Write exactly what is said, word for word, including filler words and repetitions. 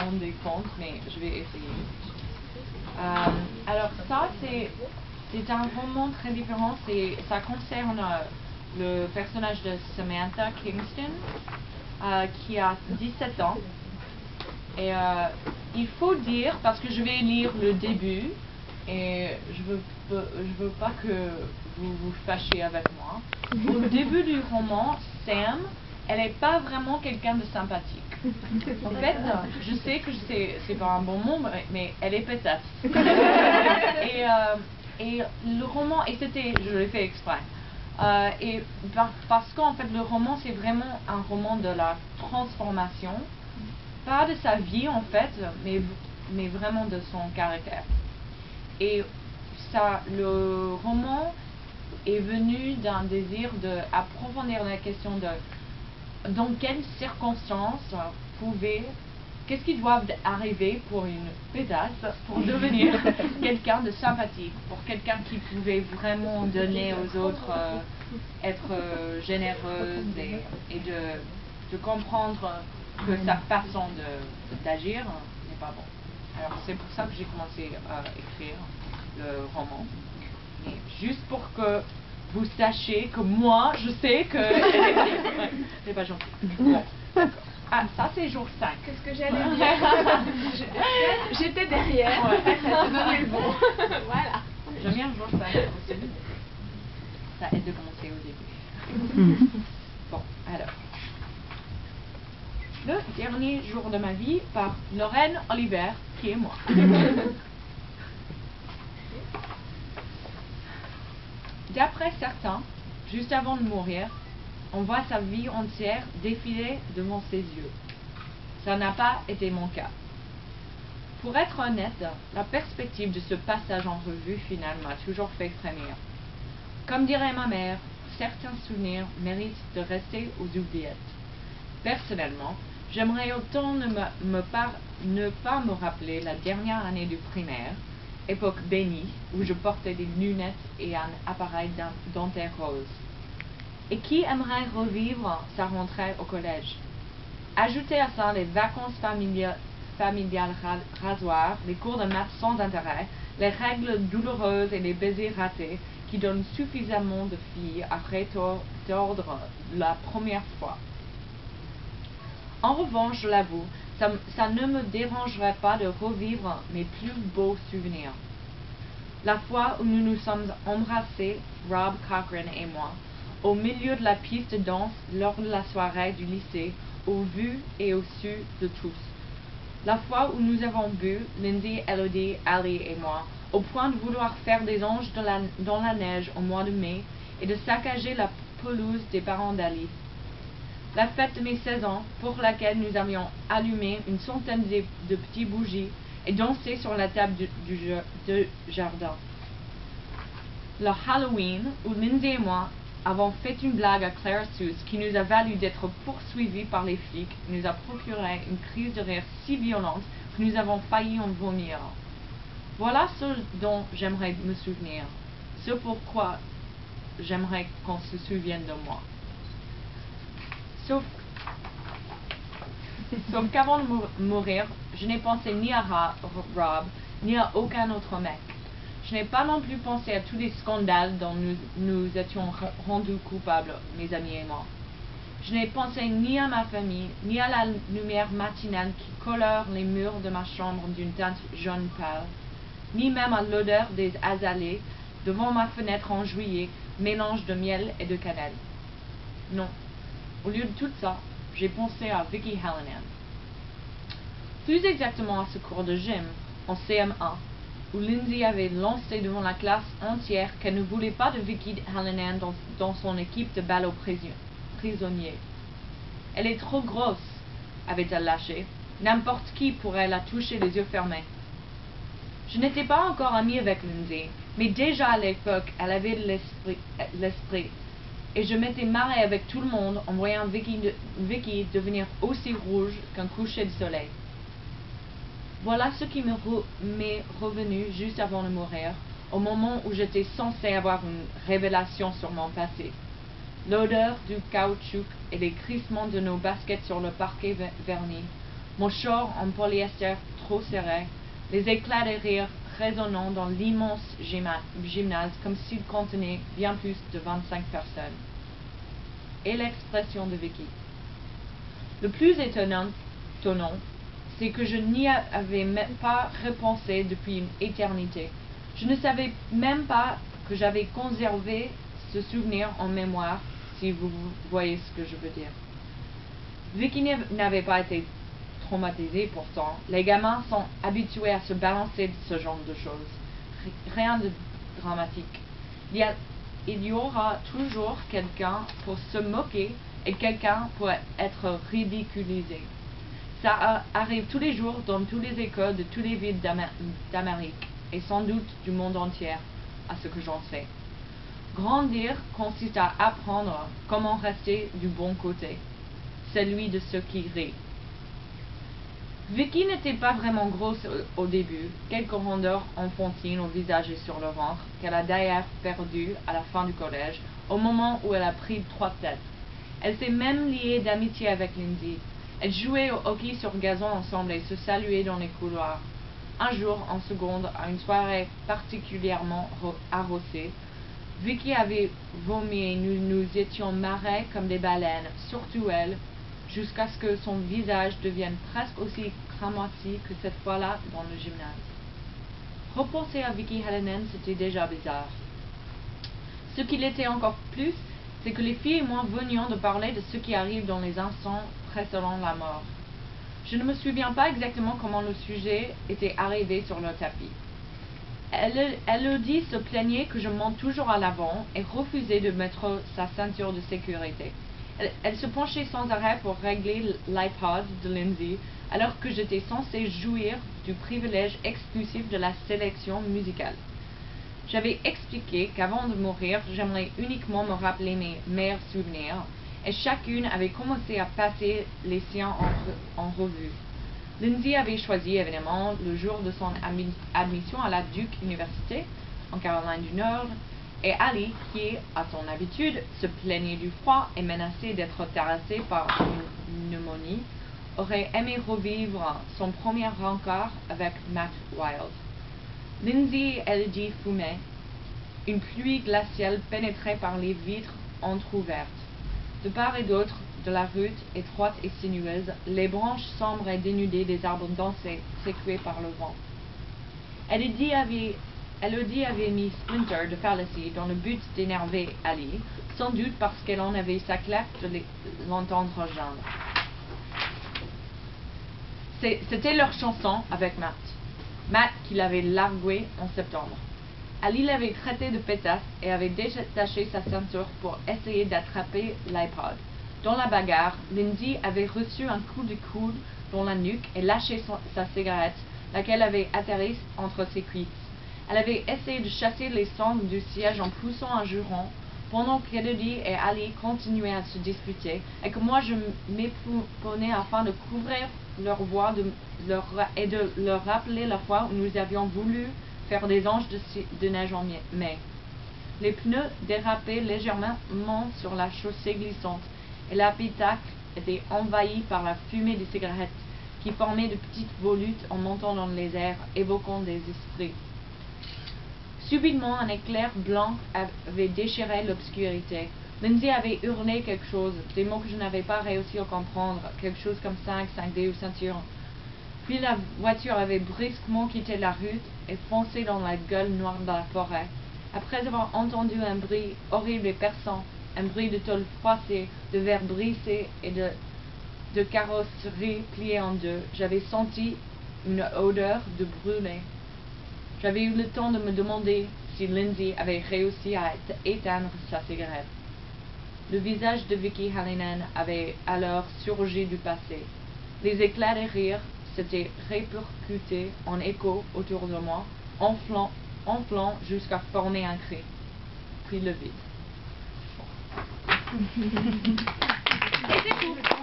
rendez compte, mais je vais essayer. Euh, alors ça, c'est un roman très différent. Ça concerne euh, le personnage de Samantha Kingston, euh, qui a dix-sept ans. Et euh, il faut dire, parce que je vais lire le début, et je veux, je veux pas que vous vous fâchiez avec moi. Au début du roman, Sam, elle n'est pas vraiment quelqu'un de sympathique. En fait, je sais que c'est pas un bon mot, mais elle est pétasse. Et, euh, et le roman, et c'était, je l'ai fait exprès, euh, et par, parce qu'en fait le roman c'est vraiment un roman de la transformation, pas de sa vie en fait, mais, mais vraiment de son caractère. Et ça, le roman est venu d'un désir d'approfondir la question de dans quelles circonstances pouvait, qu'est-ce qui doit arriver pour une pédasse pour devenir quelqu'un de sympathique, pour quelqu'un qui pouvait vraiment donner aux autres, euh, être euh, généreuse et, et de, de comprendre que sa façon d'agir n'est pas bonne. Alors c'est pour ça que j'ai commencé à écrire le roman. Mais juste pour que vous sachiez que moi, je sais que... ouais, c'est pas gentil. Bon. Ah, ça c'est jour cinq. Qu'est-ce que j'allais dire? J'étais derrière. Ouais. Ça te donnait le bon. Voilà. J'aime bien le jour cinq aussi. Ça aide de commencer au début. Bon, alors. Le dernier jour de ma vie par Lauren Oliver, qui est moi. D'après certains, juste avant de mourir, on voit sa vie entière défiler devant ses yeux. Ça n'a pas été mon cas. Pour être honnête, la perspective de ce passage en revue finale m'a toujours fait frémir. Comme dirait ma mère, certains souvenirs méritent de rester aux oubliettes. Personnellement, j'aimerais autant ne, me, me par, ne pas me rappeler la dernière année du primaire, époque bénie, où je portais des lunettes et un appareil dentaire rose. Et qui aimerait revivre sa rentrée au collège? Ajoutez à ça les vacances familiales, familiales rasoirs, les cours de maths sans intérêt, les règles douloureuses et les baisers ratés qui donnent suffisamment de filles à retordre la première fois. En revanche, je l'avoue, Ça, ça ne me dérangerait pas de revivre mes plus beaux souvenirs. La fois où nous nous sommes embrassés, Rob Cochrane et moi, au milieu de la piste de danse lors de la soirée du lycée, au vu et au su de tous. La fois où nous avons bu, Lindsay, Elodie, Ali et moi, au point de vouloir faire des anges de la, dans la neige au mois de mai et de saccager la pelouse des parents d'Ali. La fête de mes seize ans, pour laquelle nous avions allumé une centaine de, de petites bougies et dansé sur la table du, du, du jardin. Le Halloween, où Lindy et moi avons fait une blague à Clarice qui nous a valu d'être poursuivis par les flics, nous a procuré une crise de rire si violente que nous avons failli en vomir. Voilà ce dont j'aimerais me souvenir, ce pourquoi j'aimerais qu'on se souvienne de moi. Sauf, sauf qu'avant de mourir, je n'ai pensé ni à Rob, ni à aucun autre mec. Je n'ai pas non plus pensé à tous les scandales dont nous nous étions rendus coupables, mes amis et moi. Je n'ai pensé ni à ma famille, ni à la lumière matinale qui colore les murs de ma chambre d'une teinte jaune pâle, ni même à l'odeur des azalées devant ma fenêtre en juillet, mélange de miel et de cannelle. Non. Au lieu de tout ça, j'ai pensé à Vicky Hallinan. Plus exactement à ce cours de gym, en C M un, où Lindsay avait lancé devant la classe entière qu'elle ne voulait pas de Vicky Hallinan dans, dans son équipe de ballot prisonnier. Elle est trop grosse, avait-elle lâché. N'importe qui pourrait la toucher les yeux fermés. Je n'étais pas encore amie avec Lindsay, mais déjà à l'époque, elle avait de l'esprit. Et je m'étais marrée avec tout le monde en voyant Vicky, de, Vicky devenir aussi rouge qu'un coucher de soleil. Voilà ce qui m'est re, revenu juste avant de mourir, au moment où j'étais censée avoir une révélation sur mon passé. L'odeur du caoutchouc et les crissements de nos baskets sur le parquet verni, mon short en polyester trop serré, les éclats de rire résonnant dans l'immense gymnase comme s'il contenait bien plus de vingt-cinq personnes. Et l'expression de Vicky. Le plus étonnant, c'est que je n'y avais même pas repensé depuis une éternité. Je ne savais même pas que j'avais conservé ce souvenir en mémoire, si vous voyez ce que je veux dire. Vicky n'avait pas été traumatisée pourtant. Les gamins sont habitués à se balancer de ce genre de choses. Rien de dramatique. Il y, a, il y aura toujours quelqu'un pour se moquer et quelqu'un pour être ridiculisé. Ça arrive tous les jours dans tous les écoles de toutes les villes d'Amérique et sans doute du monde entier, à ce que j'en sais. Grandir consiste à apprendre comment rester du bon côté, celui de ceux qui rient. Vicky n'était pas vraiment grosse au début, quelques rondeurs enfantines au visage et sur le ventre, qu'elle a d'ailleurs perdu à la fin du collège, au moment où elle a pris trois têtes. Elle s'est même liée d'amitié avec Lindy. Elles jouaient au hockey sur gazon ensemble et se saluaient dans les couloirs. Un jour, en seconde, à une soirée particulièrement arrosée, Vicky avait vomi et nous nous étions marrés comme des baleines, surtout elle, jusqu'à ce que son visage devienne presque aussi cramatique que cette fois-là dans le gymnase. Repenser à Vicky Hallinan, c'était déjà bizarre. Ce qui l'était encore plus, c'est que les filles et moi venions de parler de ce qui arrive dans les instants précédant la mort. Je ne me souviens pas exactement comment le sujet était arrivé sur le tapis. Elodie se plaignait que je monte toujours à l'avant et refusait de mettre sa ceinture de sécurité. Elle, elle se penchait sans arrêt pour régler l'iPod de Lindsay, alors que j'étais censée jouir du privilège exclusif de la sélection musicale. J'avais expliqué qu'avant de mourir, j'aimerais uniquement me rappeler mes meilleurs souvenirs, et chacune avait commencé à passer les siens en, en revue. Lindsay avait choisi, évidemment, le jour de son admission à la Duke University, en Caroline du Nord, et Ali, qui, à son habitude, se plaignait du froid et menaçait d'être terrassée par une pneumonie, aurait aimé revivre son premier rencard avec Matt Wilde. Lindsay et Elodie fumaient, une pluie glaciale pénétrait par les vitres entrouvertes. De part et d'autre de la route étroite et sinueuse, les branches sombres et dénudées des arbres dansaient, secouées par le vent. Elodie avait, Elodie avait mis Splinter de Fallacy dans le but d'énerver Ali, sans doute parce qu'elle en avait sa claque de l'entendre geindre. C'était leur chanson avec Matt. Matt qui l'avait largué en septembre. Ali l'avait traité de pétasse et avait détaché sa ceinture pour essayer d'attraper l'iPod. Dans la bagarre, Lindy avait reçu un coup de coude dans la nuque et lâché son, sa cigarette, laquelle avait atterri entre ses cuisses. Elle avait essayé de chasser les cendres du siège en poussant un juron, pendant qu'Elodie et Ali continuaient à se disputer et que moi je m'épouponnais afin de couvrir leur voix de, leur, et de leur rappeler la fois où nous avions voulu faire des anges de, de neige en mai. Les pneus dérapaient légèrement sur la chaussée glissante et l'habitacle était envahi par la fumée des cigarettes qui formaient de petites volutes en montant dans les airs, évoquant des esprits. Subitement, un éclair blanc avait déchiré l'obscurité. Lindsay avait hurlé quelque chose, des mots que je n'avais pas réussi à comprendre, quelque chose comme cinq, cinq D ou ceinture. Puis la voiture avait brusquement quitté la route et foncé dans la gueule noire de la forêt. Après avoir entendu un bruit horrible et perçant, un bruit de tôle froissée, de verre brisé et de, de carrosserie pliée en deux, j'avais senti une odeur de brûlé. J'avais eu le temps de me demander si Lindsay avait réussi à éteindre sa cigarette. Le visage de Vicky Hallinan avait alors surgi du passé. Les éclats de rire s'étaient répercutés en écho autour de moi, enflant, enflant jusqu'à former un cri. Puis le vide. Et c'est tout.